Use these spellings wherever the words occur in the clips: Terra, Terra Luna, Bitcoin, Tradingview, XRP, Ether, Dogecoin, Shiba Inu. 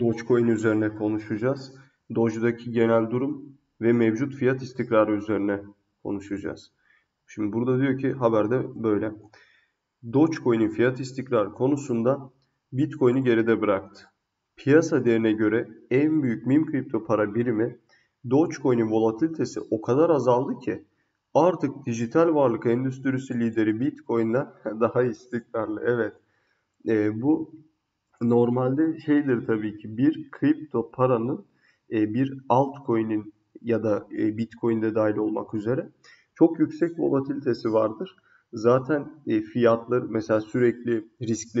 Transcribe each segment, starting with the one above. Dogecoin üzerine konuşacağız. Doge'daki genel durum ve mevcut fiyat istikrarı üzerine konuşacağız. Şimdi burada diyor ki haberde böyle. Dogecoin'in fiyat istikrarı konusunda Bitcoin'i geride bıraktı. Piyasa değerine göre en büyük meme kripto para birimi Dogecoin'in volatilitesi o kadar azaldı ki artık dijital varlık endüstrisi lideri Bitcoin'den daha istikrarlı. Evet. Bu normalde şeydir tabii ki, bir kripto paranın bir altcoin'in ya da Bitcoin'de dahil olmak üzere çok yüksek volatilitesi vardır. Zaten fiyatlar mesela sürekli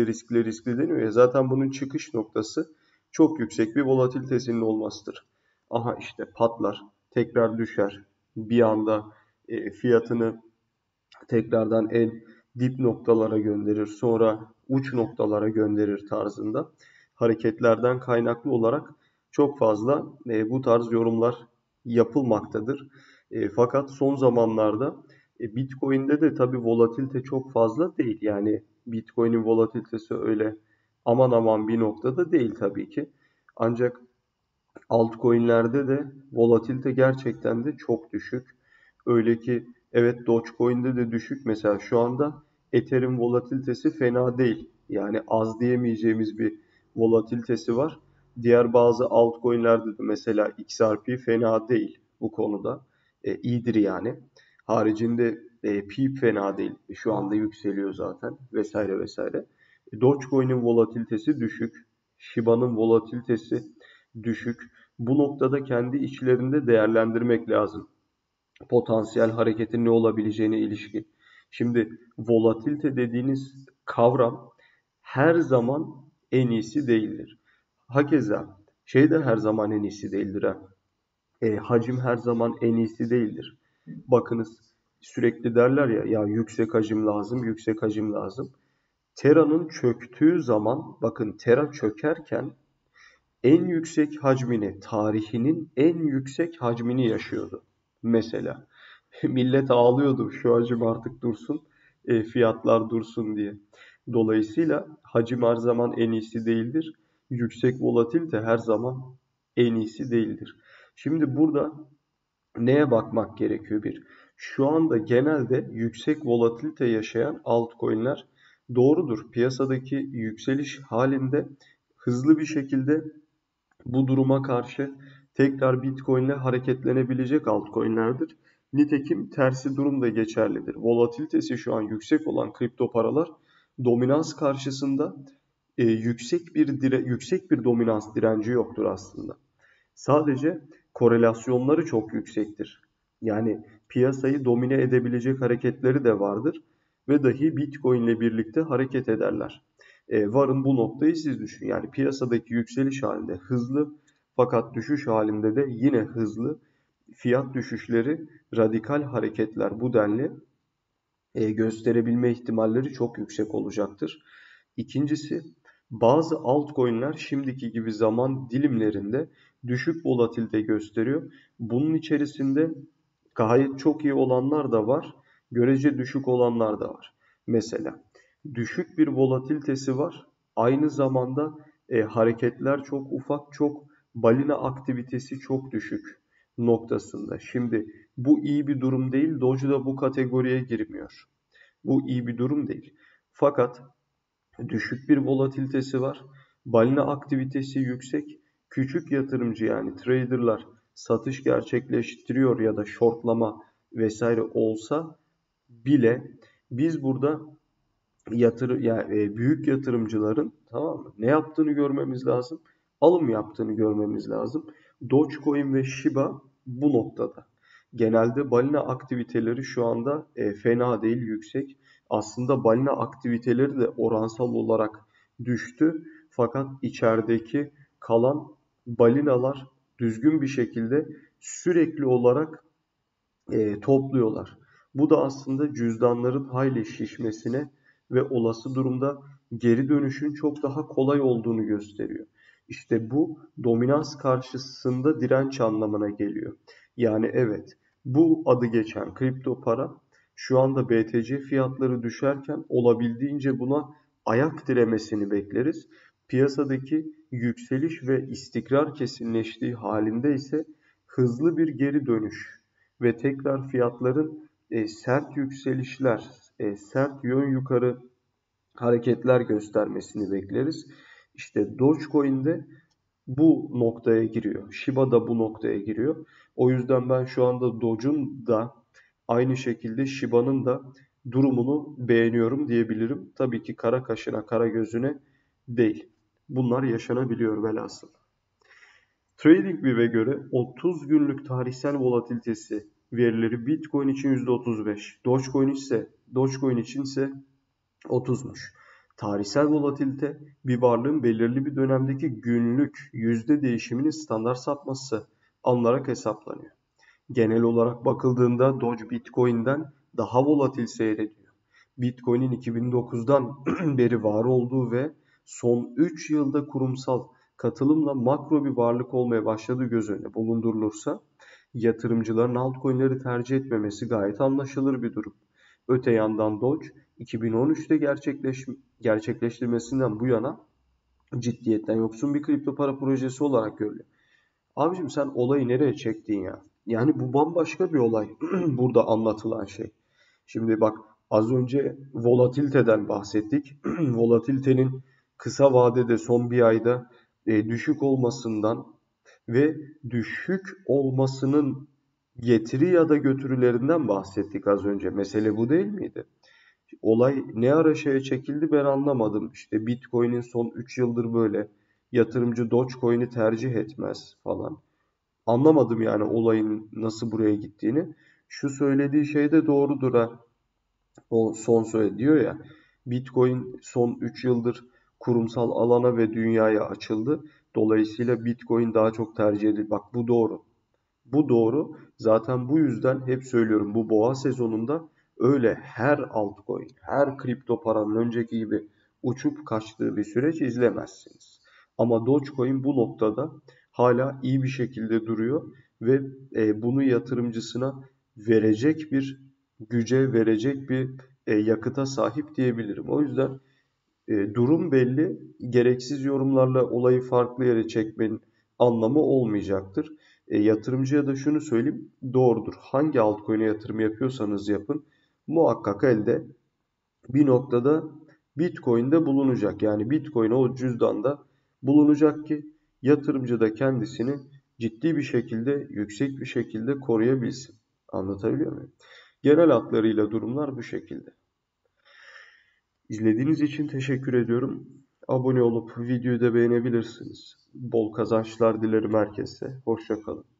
riskli deniyor ya, zaten bunun çıkış noktası çok yüksek bir volatilitesinin olmasıdır. Aha işte patlar, tekrar düşer, bir anda fiyatını tekrardan en dip noktalara gönderir, sonra uç noktalara gönderir tarzında hareketlerden kaynaklı olarak çok fazla bu tarz yorumlar yapılmaktadır. Fakat son zamanlarda Bitcoin'de de tabi volatilite çok fazla değil. Yani Bitcoin'in volatilitesi öyle aman aman bir noktada değil tabii ki. Ancak altcoin'lerde de volatilite gerçekten de çok düşük. Öyle ki evet, Dogecoin'de de düşük. Mesela şu anda Ether'in volatilitesi fena değil. Yani az diyemeyeceğimiz bir volatilitesi var. Diğer bazı altcoin'lerde de mesela XRP fena değil bu konuda. İyidir yani. Haricinde PIP fena değil. Şu anda yükseliyor zaten vesaire vesaire. Dogecoin'in volatilitesi düşük. Shiba'nın volatilitesi düşük. Bu noktada kendi içlerinde değerlendirmek lazım. Potansiyel hareketin ne olabileceğine ilişkin. Şimdi volatilite dediğiniz kavram her zaman en iyisi değildir. Hakeza şey de her zaman en iyisi değildir. Hacim her zaman en iyisi değildir. Bakınız, sürekli derler ya yüksek hacim lazım, yüksek hacim lazım. Terra'nın çöktüğü zaman, bakın Terra çökerken en yüksek hacmini, tarihinin en yüksek hacmini yaşıyordu. Mesela millet ağlıyordu şu hacim artık dursun, fiyatlar dursun diye. Dolayısıyla hacim her zaman en iyisi değildir. Yüksek volatilite her zaman en iyisi değildir. Şimdi burada neye bakmak gerekiyor bir? Şu anda genelde yüksek volatilite yaşayan altcoin'ler doğrudur. Piyasadaki yükseliş halinde hızlı bir şekilde bu duruma karşı tekrar Bitcoin'le hareketlenebilecek altcoin'lerdir. Nitekim tersi durum da geçerlidir. Volatilitesi şu an yüksek olan kripto paralar dominans karşısında yüksek bir dominans direnci yoktur aslında. Sadece korelasyonları çok yüksektir. Yani piyasayı domine edebilecek hareketleri de vardır ve dahi Bitcoin ile birlikte hareket ederler. Varın bu noktayı siz düşünün. Yani piyasadaki yükseliş halinde hızlı, fakat düşüş halinde de yine hızlı fiyat düşüşleri, radikal hareketler bu denli gösterebilme ihtimalleri çok yüksek olacaktır. İkincisi, bazı altcoin'ler şimdiki gibi zaman dilimlerinde düşük volatilite gösteriyor. Bunun içerisinde gayet çok iyi olanlar da var, görece düşük olanlar da var. Mesela düşük bir volatilitesi var. Aynı zamanda hareketler çok ufak, çok balina aktivitesi çok düşük noktasında. Şimdi bu iyi bir durum değil. Doge'da bu kategoriye girmiyor. Bu iyi bir durum değil. Fakat düşük bir volatilitesi var. Balina aktivitesi yüksek. Küçük yatırımcı, yani traderlar satış gerçekleştiriyor ya da shortlama vesaire olsa bile biz burada büyük yatırımcıların, tamam mı, ne yaptığını görmemiz lazım. Alım yaptığını görmemiz lazım. Dogecoin ve Shiba bu noktada. Genelde balina aktiviteleri şu anda fena değil, yüksek. Aslında balina aktiviteleri de oransal olarak düştü. Fakat içerideki kalan balinalar düzgün bir şekilde sürekli olarak topluyorlar. Bu da aslında cüzdanların hayli şişmesine ve olası durumda geri dönüşün çok daha kolay olduğunu gösteriyor. İşte bu dominans karşısında direnç anlamına geliyor. Yani evet, bu adı geçen kripto para şu anda BTC fiyatları düşerken olabildiğince buna ayak diremesini bekleriz. Piyasadaki yükseliş ve istikrar kesinleştiği halinde ise hızlı bir geri dönüş ve tekrar fiyatların sert yükselişler, sert yön yukarı hareketler göstermesini bekleriz. İşte Dogecoin'de bu noktaya giriyor. Shiba da bu noktaya giriyor. O yüzden ben şu anda Doge'un da aynı şekilde Shiba'nın da durumunu beğeniyorum diyebilirim. Tabii ki kara kaşına, kara gözüne değil. Bunlar yaşanabiliyor velhasıl. Tradingview'e göre 30 günlük tarihsel volatilitesi verileri Bitcoin için %35, Dogecoin için ise 30'muş. Tarihsel volatilite bir varlığın belirli bir dönemdeki günlük yüzde değişiminin standart sapması alınarak hesaplanıyor. Genel olarak bakıldığında Doge Bitcoin'den daha volatil seyrediyor. Bitcoin'in 2009'dan beri var olduğu ve son 3 yılda kurumsal katılımla makro bir varlık olmaya başladığı göz önüne bulundurulursa yatırımcıların altcoin'leri tercih etmemesi gayet anlaşılır bir durum. Öte yandan Doge 2013'te gerçekleştirmesinden bu yana ciddiyetten yoksun bir kripto para projesi olarak görülüyor. Abicim sen olayı nereye çektin ya? Yani bu bambaşka bir olay burada anlatılan şey. Şimdi bak az önce volatiliteden bahsettik. Volatilitenin kısa vadede son bir ayda düşük olmasından ve düşük olmasının getiri ya da götürülerinden bahsettik az önce. Mesele bu değil miydi? Olay ne ara şeye çekildi ben anlamadım. İşte Bitcoin'in son 3 yıldır böyle. Yatırımcı Dogecoin'i tercih etmez falan. Anlamadım yani olayın nasıl buraya gittiğini. Şu söylediği şey de doğrudur ha. O son söyledi diyor ya. Bitcoin son 3 yıldır kurumsal alana ve dünyaya açıldı. Dolayısıyla Bitcoin daha çok tercih edildi. Bak bu doğru. Bu doğru. Zaten bu yüzden hep söylüyorum bu boğa sezonunda öyle her altcoin, her kripto paranın önceki gibi uçup kaçtığı bir süreç izlemezsiniz. Ama Dogecoin bu noktada hala iyi bir şekilde duruyor ve bunu yatırımcısına verecek bir güce, verecek bir yakıta sahip diyebilirim. O yüzden durum belli, gereksiz yorumlarla olayı farklı yere çekmenin anlamı olmayacaktır. Yatırımcıya da şunu söyleyeyim, doğrudur. Hangi altcoin'e yatırım yapıyorsanız yapın, muhakkak elde bir noktada Bitcoin'de bulunacak. Yani Bitcoin o cüzdanda bulunacak ki yatırımcı da kendisini ciddi bir şekilde, yüksek bir şekilde koruyabilsin. Anlatabiliyor muyum? Genel hatlarıyla durumlar bu şekilde. İzlediğiniz için teşekkür ediyorum. Abone olup videoyu da beğenebilirsiniz. Bol kazançlar dilerim herkese. Hoşça kalın.